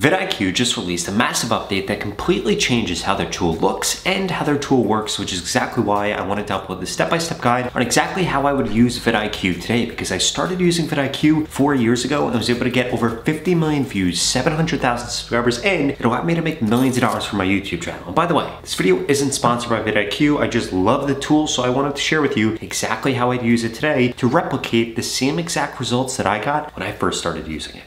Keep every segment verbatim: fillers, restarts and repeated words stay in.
VidIQ just released a massive update that completely changes how their tool looks and how their tool works, which is exactly why I wanted to upload this step-by-step guide on exactly how I would use VidIQ today, because I started using VidIQ four years ago and I was able to get over fifty million views, seven hundred thousand subscribers, and it allowed me to make millions of dollars from my YouTube channel. And by the way, this video isn't sponsored by VidIQ. I just love the tool, so I wanted to share with you exactly how I'd use it today to replicate the same exact results that I got when I first started using it.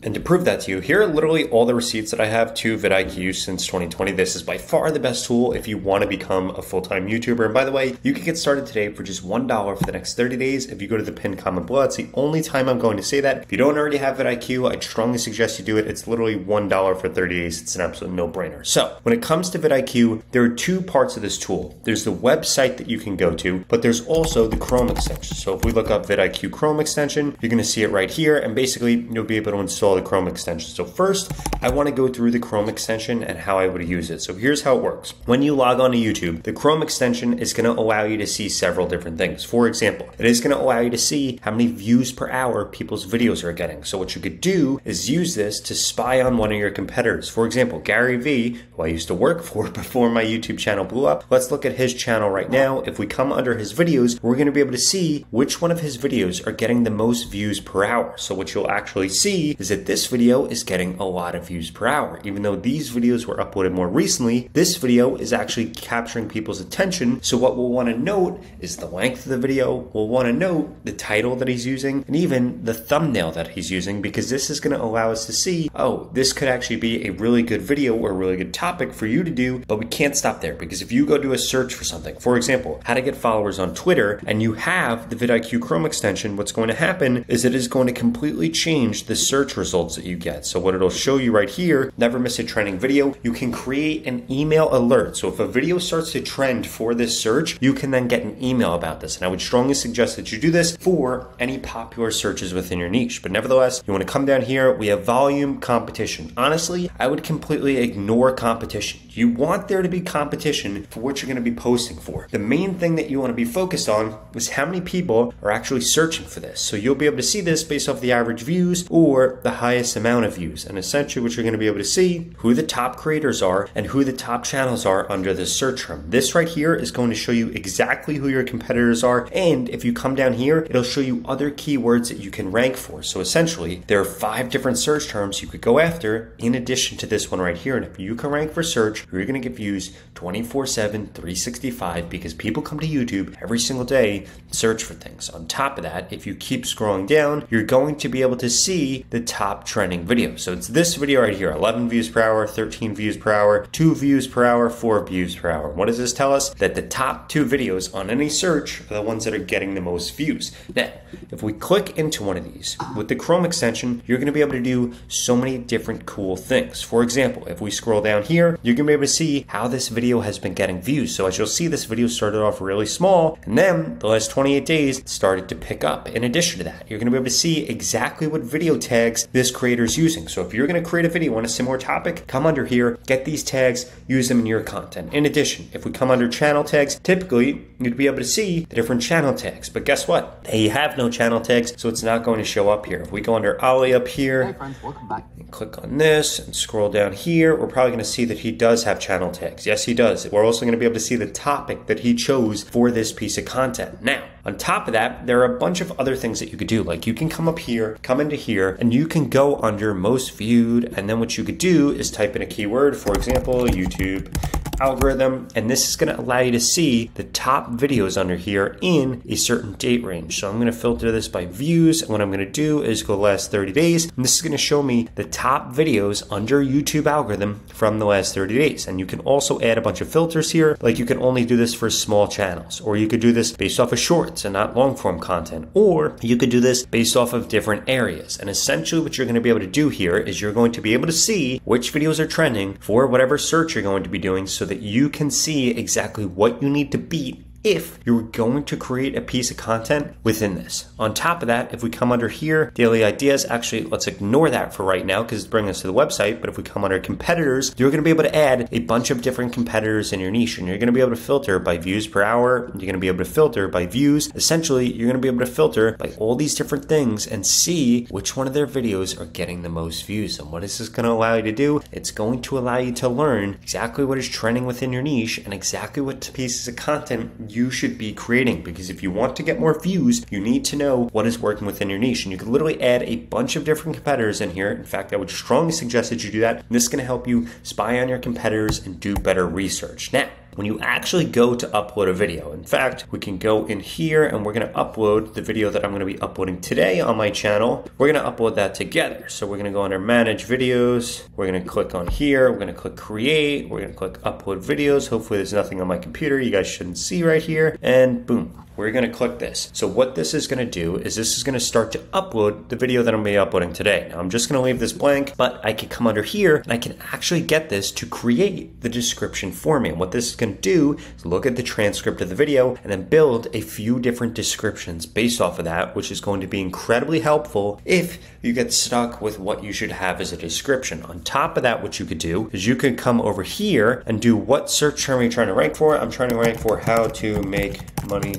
And to prove that to you, here are literally all the receipts that I have to VidIQ since twenty twenty. This is by far the best tool if you want to become a full-time YouTuber. And by the way, you can get started today for just one dollar for the next thirty days. If you go to the pinned comment below, it's the only time I'm going to say that. If you don't already have VidIQ, I'd strongly suggest you do it. It's literally one dollar for thirty days. It's an absolute no-brainer. So when it comes to VidIQ, there are two parts of this tool. There's the website that you can go to, but there's also the Chrome extension. So if we look up VidIQ Chrome extension, you're going to see it right here. And basically, you'll be able to install the Chrome extension. So first, I want to go through the Chrome extension and how I would use it. So here's how it works. When you log on to YouTube, the Chrome extension is going to allow you to see several different things. For example, it is going to allow you to see how many views per hour people's videos are getting. So what you could do is use this to spy on one of your competitors. For example, Gary Vee, who I used to work for before my YouTube channel blew up. Let's look at his channel right now. If we come under his videos, we're going to be able to see which one of his videos are getting the most views per hour. So what you'll actually see is that this video is getting a lot of views per hour. Even though these videos were uploaded more recently, this video is actually capturing people's attention. So what we'll want to note is the length of the video, we'll want to note the title that he's using, and even the thumbnail that he's using, because this is going to allow us to see, oh, this could actually be a really good video or a really good topic for you to do. But we can't stop there, because if you go do a search for something, for example, how to get followers on Twitter, and you have the VidIQ Chrome extension, what's going to happen is it is going to completely change the search results results that you get. So what it'll show you right here, never miss a trending video. You can create an email alert. So if a video starts to trend for this search, you can then get an email about this. And I would strongly suggest that you do this for any popular searches within your niche. But nevertheless, you want to come down here. We have volume, competition. Honestly, I would completely ignore competition. You want there to be competition for what you're going to be posting for. The main thing that you want to be focused on is how many people are actually searching for this. So you'll be able to see this based off the average views or the highest amount of views, and essentially what you're going to be able to see who the top creators are and who the top channels are under this search term. This right here is going to show you exactly who your competitors are, and if you come down here, it'll show you other keywords that you can rank for. So essentially, there are five different search terms you could go after in addition to this one right here, and if you can rank for search, you're going to get views twenty-four seven, three sixty-five, because people come to YouTube every single day and search for things. On top of that, if you keep scrolling down, you're going to be able to see the top Top trending video. So it's this video right here, eleven views per hour, thirteen views per hour, two views per hour, four views per hour. What does this tell us? That the top two videos on any search are the ones that are getting the most views. Now, if we click into one of these with the Chrome extension, you're going to be able to do so many different cool things. For example, if we scroll down here, you're going to be able to see how this video has been getting views. So as you'll see, this video started off really small, and then the last twenty-eight days started to pick up. In addition to that, you're going to be able to see exactly what video tags this creator is using. So if you're going to create a video on a similar topic, come under here, get these tags, use them in your content. In addition, if we come under channel tags, typically you'd be able to see the different channel tags, but guess what? They have no channel tags, so it's not going to show up here. If we go under Ollie up here, hey friends, welcome back, and click on this and scroll down here, we're probably going to see that he does have channel tags. Yes, he does. We're also going to be able to see the topic that he chose for this piece of content. Now, on top of that, there are a bunch of other things that you could do. Like you can come up here, come into here, and you can go under most viewed. And then what you could do is type in a keyword, for example, YouTube algorithm, and this is going to allow you to see the top videos under here in a certain date range. So I'm going to filter this by views, and what I'm going to do is go last thirty days, and this is going to show me the top videos under YouTube algorithm from the last thirty days. And you can also add a bunch of filters here, like you can only do this for small channels, or you could do this based off of shorts and not long form content, or you could do this based off of different areas. And essentially what you're going to be able to do here is you're going to be able to see which videos are trending for whatever search you're going to be doing, so that you can see exactly what you need to beat if you're going to create a piece of content within this. On top of that, if we come under here, daily ideas, actually let's ignore that for right now because it's bringing us to the website, but if we come under competitors, you're going to be able to add a bunch of different competitors in your niche, and you're going to be able to filter by views per hour, you're going to be able to filter by views. Essentially, you're going to be able to filter by all these different things and see which one of their videos are getting the most views. And what is this going to allow you to do? It's going to allow you to learn exactly what is trending within your niche and exactly what pieces of content you should be creating, because if you want to get more views, you need to know what is working within your niche. And you can literally add a bunch of different competitors in here. In fact, I would strongly suggest that you do that. And this is going to help you spy on your competitors and do better research. Now, when you actually go to upload a video, in fact, we can go in here and we're gonna upload the video that I'm gonna be uploading today on my channel. We're gonna upload that together. So we're gonna go under manage videos. We're gonna click on here. We're gonna click create. We're gonna click upload videos. Hopefully there's nothing on my computer you guys shouldn't see right here, and boom. We're gonna click this. So what this is gonna do is this is gonna start to upload the video that I'm gonna be uploading today. Now I'm just gonna leave this blank, but I can come under here and I can actually get this to create the description for me. And what this is gonna do is look at the transcript of the video and then build a few different descriptions based off of that, which is going to be incredibly helpful if you get stuck with what you should have as a description. On top of that, what you could do is you could come over here and do what search term you're trying to rank for. I'm trying to rank for how to make money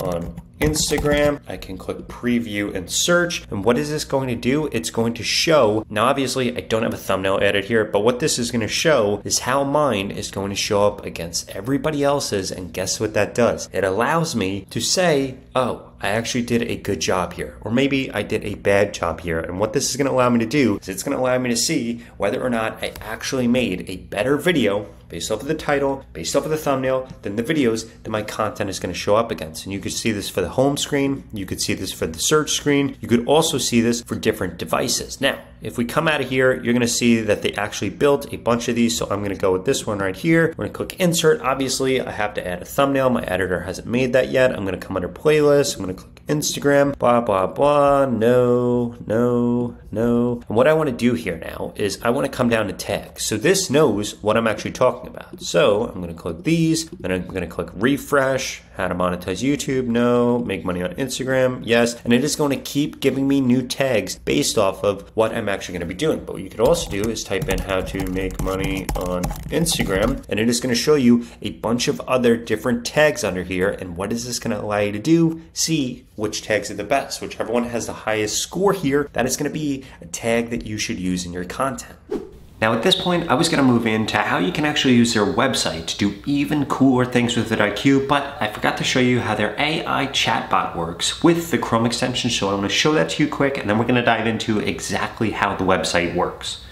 on Instagram. I can click preview and search. And what is this going to do? It's going to show, now obviously I don't have a thumbnail added here, but what this is going to show is how mine is going to show up against everybody else's. And guess what that does? It allows me to say, oh, I actually did a good job here, or maybe I did a bad job here. And what this is going to allow me to do is it's going to allow me to see whether or not I actually made a better video based off of the title, based off of the thumbnail, than the videos that my content is going to show up against. And you could see this for the home screen. You could see this for the search screen. You could also see this for different devices. Now, if we come out of here, you're going to see that they actually built a bunch of these. So I'm going to go with this one right here. We're going to click insert. Obviously, I have to add a thumbnail. My editor hasn't made that yet. I'm going to come under playlist. I'm going to click Instagram, blah, blah, blah, no, no, no. And what I want to do here now is I want to come down to tags. So this knows what I'm actually talking about. So I'm going to click these, then I'm going to click refresh, how to monetize YouTube, no, make money on Instagram, yes. And it is going to keep giving me new tags based off of what I'm actually going to be doing. But what you could also do is type in how to make money on Instagram, and it is going to show you a bunch of other different tags under here. And what is this going to allow you to do? See which tags are the best, whichever one has the highest score here, that is going to be a tag that you should use in your content. Now at this point, I was gonna move into how you can actually use their website to do even cooler things with VidIQ, but I forgot to show you how their A I chatbot works with the Chrome extension, so I'm gonna show that to you quick, and then we're gonna dive into exactly how the website works.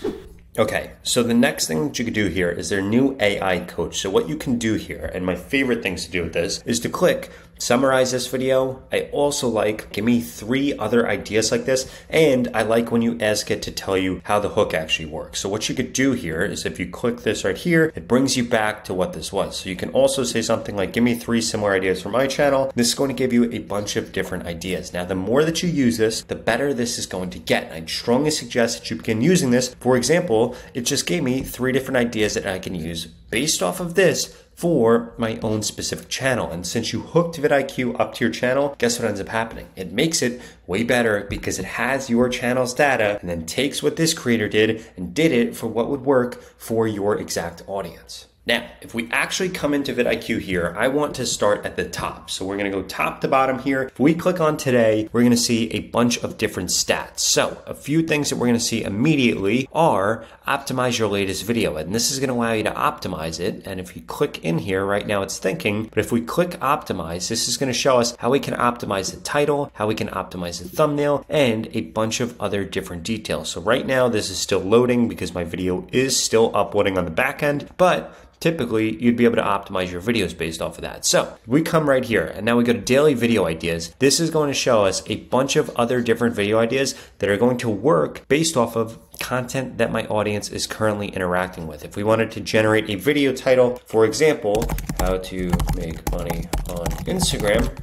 Okay, so the next thing that you could do here is their new A I coach. So what you can do here, and my favorite things to do with this, is to click summarize this video. I also like give me three other ideas like this, and I like when you ask it to tell you how the hook actually works. So what you could do here is if you click this right here, it brings you back to what this was. So you can also say something like, give me three similar ideas for my channel. This is going to give you a bunch of different ideas. Now, the more that you use this, the better this is going to get. I strongly suggest that you begin using this. For example, it just gave me three different ideas that I can use based off of this for my own specific channel. And since you hooked VidIQ up to your channel, guess what ends up happening? It makes it way better because it has your channel's data and then takes what this creator did and did it for what would work for your exact audience. Now, if we actually come into VidIQ here, I want to start at the top. So we're going to go top to bottom here. If we click on today, we're going to see a bunch of different stats. So a few things that we're going to see immediately are optimize your latest video. And this is going to allow you to optimize it. And if you click in here right now, it's thinking, but if we click optimize, this is going to show us how we can optimize the title, how we can optimize the thumbnail, and a bunch of other different details. So right now this is still loading because my video is still uploading on the back end, but typically, you'd be able to optimize your videos based off of that. So we come right here and now we go to daily video ideas. This is going to show us a bunch of other different video ideas that are going to work based off of content that my audience is currently interacting with. If we wanted to generate a video title, for example, how to make money on Instagram,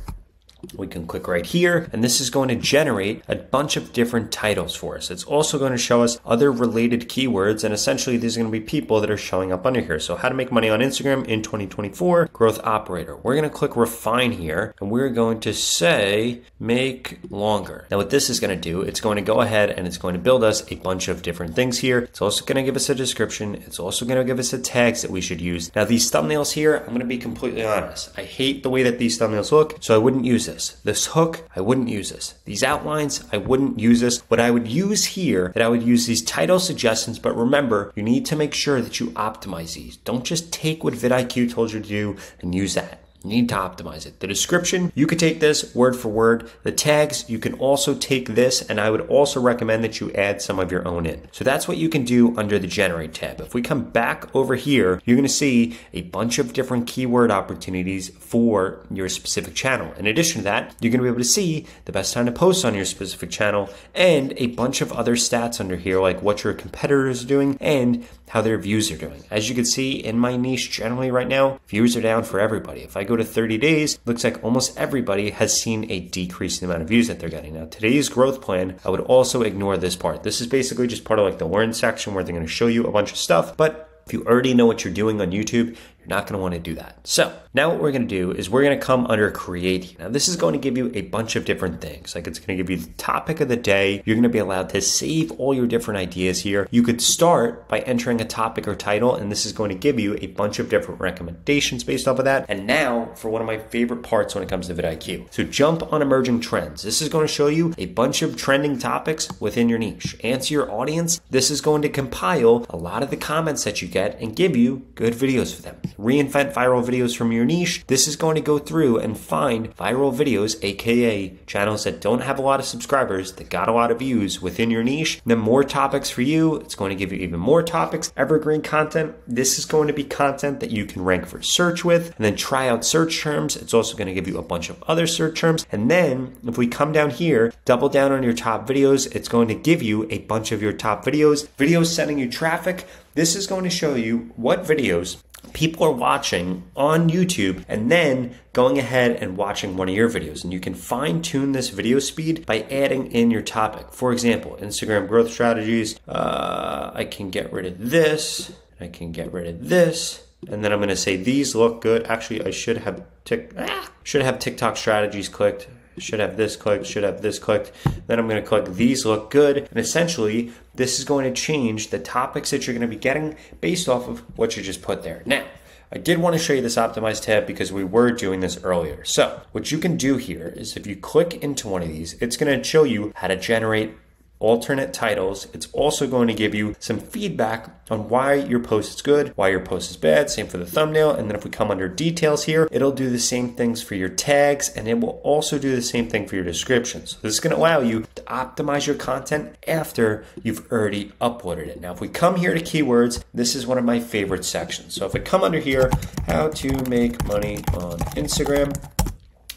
We can click right here, and this is going to generate a bunch of different titles for us. It's also going to show us other related keywords, and essentially these are going to be people that are showing up under here. So how to make money on Instagram in twenty twenty-four, growth operator. We're going to click refine here, and we're going to say make longer. Now what this is going to do, it's going to go ahead and it's going to build us a bunch of different things here. It's also going to give us a description. It's also going to give us the tags that we should use. Now these thumbnails here, I'm going to be completely honest. I hate the way that these thumbnails look, so I wouldn't use this. This hook, I wouldn't use this. These outlines, I wouldn't use this. What I would use here, that I would use these title suggestions, but remember, you need to make sure that you optimize these. Don't just take what VidIQ told you to do and use that. You need to optimize it. The description, you could take this word for word. The tags, you can also take this, and I would also recommend that you add some of your own in. So that's what you can do under the generate tab. If we come back over here, you're going to see a bunch of different keyword opportunities for your specific channel. In addition to that, you're going to be able to see the best time to post on your specific channel and a bunch of other stats under here, like what your competitors are doing and how their views are doing. As you can see in my niche generally right now, views are down for everybody. If I go Go to thirty days, looks like almost everybody has seen a decrease in the amount of views that they're getting. Now today's growth plan, I would also ignore this part. This is basically just part of like the learn section where they're going to show you a bunch of stuff, but if you already know what you're doing on YouTube, you're not going to want to do that. So now what we're going to do is we're going to come under create. Now this is going to give you a bunch of different things. Like it's going to give you the topic of the day. You're going to be allowed to save all your different ideas here. You could start by entering a topic or title, and this is going to give you a bunch of different recommendations based off of that. And now for one of my favorite parts when it comes to VidIQ. So jump on emerging trends. This is going to show you a bunch of trending topics within your niche. Answer your audience. This is going to compile a lot of the comments that you get and give you good videos for them. Reinvent viral videos from your niche. This is going to go through and find viral videos, aka channels that don't have a lot of subscribers that got a lot of views within your niche. Then more topics for you. It's going to give you even more topics. Evergreen content. This is going to be content that you can rank for search with, and then try out search terms. It's also going to give you a bunch of other search terms. And then if we come down here, double down on your top videos, it's going to give you a bunch of your top videos, videos sending you traffic. This is going to show you what videos people are watching on YouTube, and then going ahead and watching one of your videos. And you can fine tune this video speed by adding in your topic. For example, Instagram growth strategies. Uh, I can get rid of this. I can get rid of this. And then I'm going to say these look good. Actually, I should have tick. Ah, should have TikTok strategies clicked. Should have this clicked, should have this clicked. Then I'm going to click these look good. And essentially, this is going to change the topics that you're going to be getting based off of what you just put there. Now, I did want to show you this optimized tab because we were doing this earlier. So what you can do here is if you click into one of these, it's going to show you how to generate alternate titles. It's also going to give you some feedback on why your post is good, why your post is bad, same for the thumbnail. And then if we come under details here, it'll do the same things for your tags, and it will also do the same thing for your descriptions. So this is going to allow you to optimize your content after you've already uploaded it. Now, if we come here to keywords, this is one of my favorite sections. So if I come under here, how to make money on Instagram,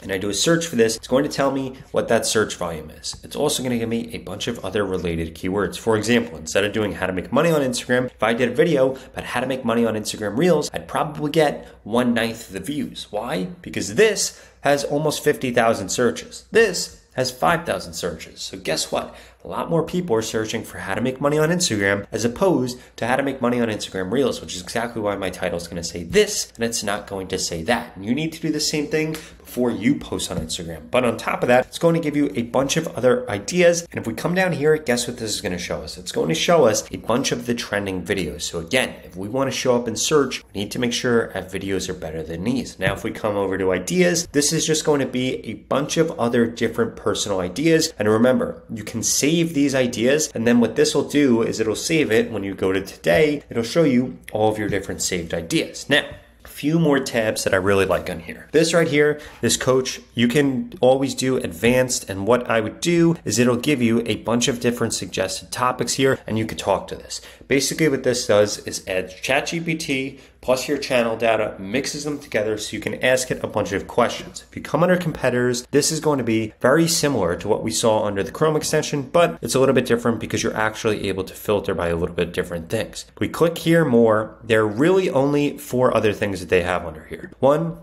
and I do a search for this, it's going to tell me what that search volume is. It's also going to give me a bunch of other related keywords. For example, instead of doing how to make money on Instagram, if I did a video about how to make money on Instagram Reels, I'd probably get one ninth of the views. Why? Because this has almost fifty thousand searches. This has five thousand searches. So guess what? A lot more people are searching for how to make money on Instagram as opposed to how to make money on Instagram Reels, which is exactly why my title is going to say this and it's not going to say that. And you need to do the same thing before you post on Instagram. But on top of that, it's going to give you a bunch of other ideas. And if we come down here, guess what this is going to show us? It's going to show us a bunch of the trending videos. So again, if we want to show up in search, we need to make sure our videos are better than these. Now, if we come over to ideas, this is just going to be a bunch of other different personal ideas. And remember, you can save Save these ideas, and then what this will do is it'll save it. When you go to today, it'll show you all of your different saved ideas. Now, a few more tabs that I really like on here. This right here, this coach, you can always do advanced, and what I would do is it'll give you a bunch of different suggested topics here, and you can talk to this. Basically what this does is add ChatGPT plus your channel data, mixes them together so you can ask it a bunch of questions. If you come under competitors, this is going to be very similar to what we saw under the Chrome extension, but it's a little bit different because you're actually able to filter by a little bit different things. If we click here more, there are really only four other things that they have under here. One,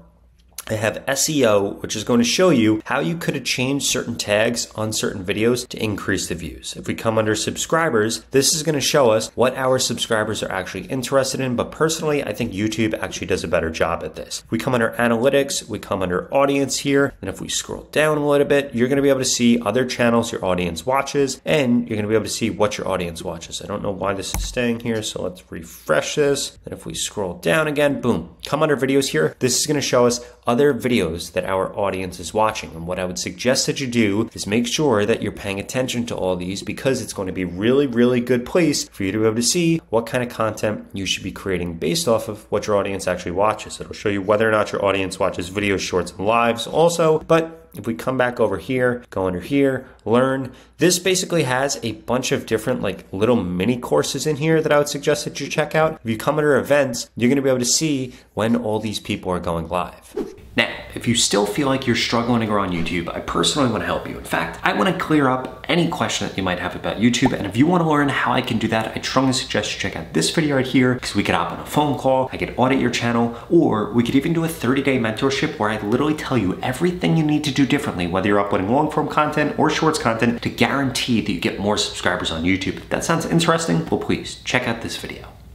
I have S E O, which is going to show you how you could have changed certain tags on certain videos to increase the views. If we come under subscribers, this is going to show us what our subscribers are actually interested in. But personally, I think YouTube actually does a better job at this. We come under analytics, we come under audience here. And if we scroll down a little bit, you're going to be able to see other channels your audience watches, and you're going to be able to see what your audience watches. I don't know why this is staying here. So let's refresh this. And if we scroll down again, boom, come under videos here. This is going to show us other videos that our audience is watching. And what I would suggest that you do is make sure that you're paying attention to all these, because it's going to be really, really good place for you to be able to see what kind of content you should be creating based off of what your audience actually watches. It'll show you whether or not your audience watches videos, shorts, and lives also. But if we come back over here, go under here, learn, this basically has a bunch of different like little mini courses in here that I would suggest that you check out. If you come under events, you're going to be able to see when all these people are going live. Now, if you still feel like you're struggling to grow on YouTube, I personally want to help you. In fact, I want to clear up any question that you might have about YouTube. And if you want to learn how I can do that, I strongly suggest you check out this video right here, because we could hop on a phone call, I could audit your channel, or we could even do a thirty day mentorship where I literally tell you everything you need to do differently, whether you're uploading long form content or shorts content, to guarantee that you get more subscribers on YouTube. If that sounds interesting, well, please check out this video.